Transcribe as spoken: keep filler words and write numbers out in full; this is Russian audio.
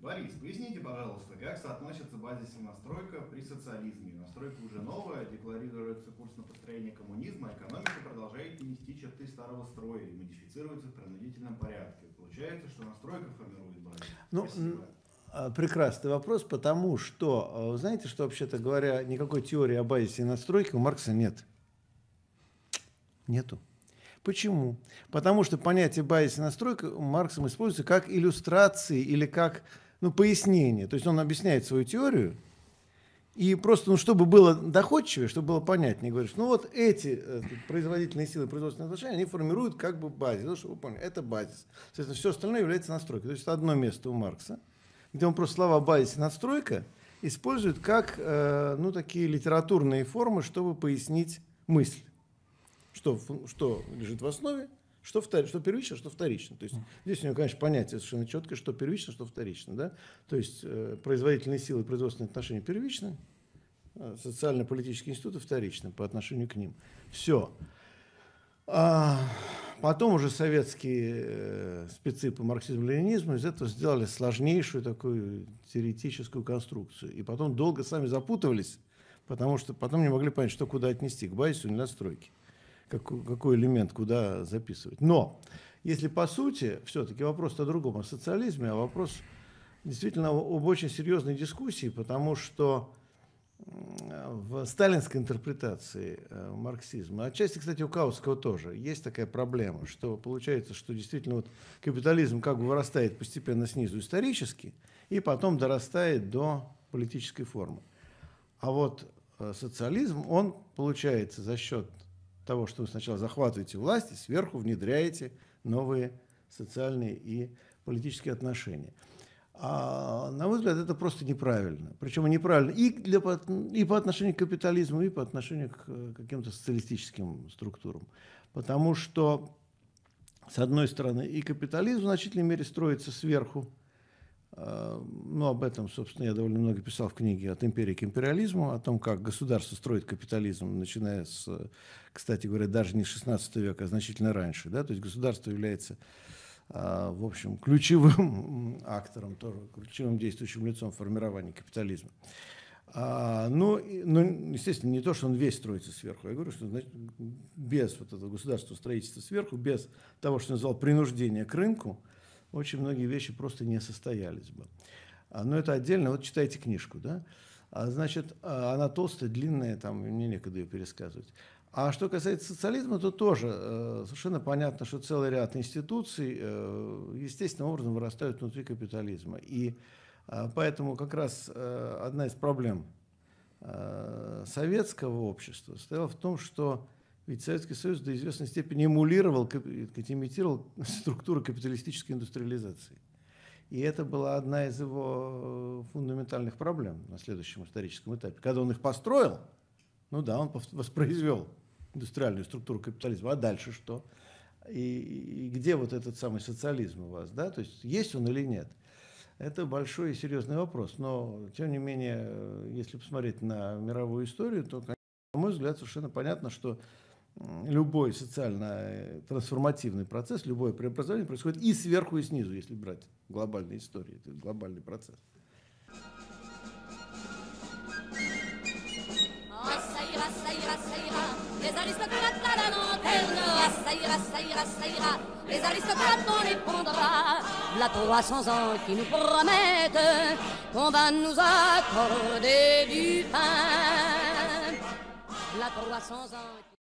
Борис, поясните, пожалуйста, как соотносится базисная настройка при социализме? Настройка уже новая, декларируется курс на построение коммунизма, экономика продолжает нести черты старого строя и модифицируется в принудительном порядке. Получается, что настройка формирует базис. Ну, прекрасный вопрос, потому что, знаете, что, вообще-то говоря, никакой теории о базисе и настройке у Маркса нет. Нету. Почему? Потому что понятие базисной настройки Марксом используется как иллюстрации или как, ну, пояснение. То есть он объясняет свою теорию, и просто, ну, чтобы было доходчивее, чтобы было понятнее, говоришь, ну вот эти производительные силы, производственные отношения, они формируют как бы базис. Ну, чтобы вы поняли, это базис. Соответственно, все остальное является настройкой. То есть это одно место у Маркса, где он просто слова «базис» и «настройка» использует как, ну, такие литературные формы, чтобы пояснить мысль. Что, что лежит в основе, что, втор, что первично, что вторично. То есть здесь у него, конечно, понятие совершенно четкое, что первично, что вторично. Да? То есть э, производительные силы, производственные отношения первичны, э, социально-политические институты вторичны по отношению к ним. Все. А потом уже советские э, спецы по марксизму-ленинизму из этого сделали сложнейшую такую теоретическую конструкцию. И потом долго сами запутывались, потому что потом не могли понять, что куда отнести, к базису или настройке. Какой, какой элемент куда записывать. Но если по сути, все-таки вопрос о другом, о социализме, а вопрос действительно об очень серьезной дискуссии, потому что в сталинской интерпретации марксизма, отчасти, кстати, у Каутского тоже, есть такая проблема, что получается, что действительно вот капитализм как бы вырастает постепенно снизу исторически и потом дорастает до политической формы. А вот социализм, он получается за счет того, что вы сначала захватываете власть и сверху внедряете новые социальные и политические отношения. А, на мой взгляд, это просто неправильно. Причем неправильно и, для, и по отношению к капитализму, и по отношению к каким-то социалистическим структурам. Потому что, с одной стороны, и капитализм в значительной мере строится сверху. Ну, об этом, собственно, я довольно много писал в книге «От империи к империализму», о том, как государство строит капитализм, начиная с, кстати говоря, даже не с шестнадцатого века, а значительно раньше. Да? То есть государство является, в общем, ключевым актором, тоже ключевым действующим лицом формирования капитализма. Ну, естественно, не то, что он весь строится сверху. Я говорю, что без вот этого государства строительства сверху, без того, что я назвал принуждение к рынку, очень многие вещи просто не состоялись бы. Но это отдельно. Вот читайте книжку, да? Значит, она толстая, длинная, там мне некогда ее пересказывать. А что касается социализма, то тоже совершенно понятно, что целый ряд институций естественным образом вырастают внутри капитализма. И поэтому как раз одна из проблем советского общества состояла в том, что ведь Советский Союз до известной степени эмулировал, имитировал структуру капиталистической индустриализации. И это была одна из его фундаментальных проблем на следующем историческом этапе. Когда он их построил, ну да, он воспроизвел индустриальную структуру капитализма. А дальше что? И, и где вот этот самый социализм у вас? Да? То есть есть он или нет? Это большой и серьезный вопрос. Но, тем не менее, если посмотреть на мировую историю, то, на мой взгляд, совершенно понятно, что любой социально-трансформативный процесс, любое преобразование происходит и сверху, и снизу, если брать глобальные истории, это глобальный процесс. Les aristocrates, on les pondra. V'là trois cents ans qui nous promettent qu'on va nous accorder du pain. V'là trois cents ans.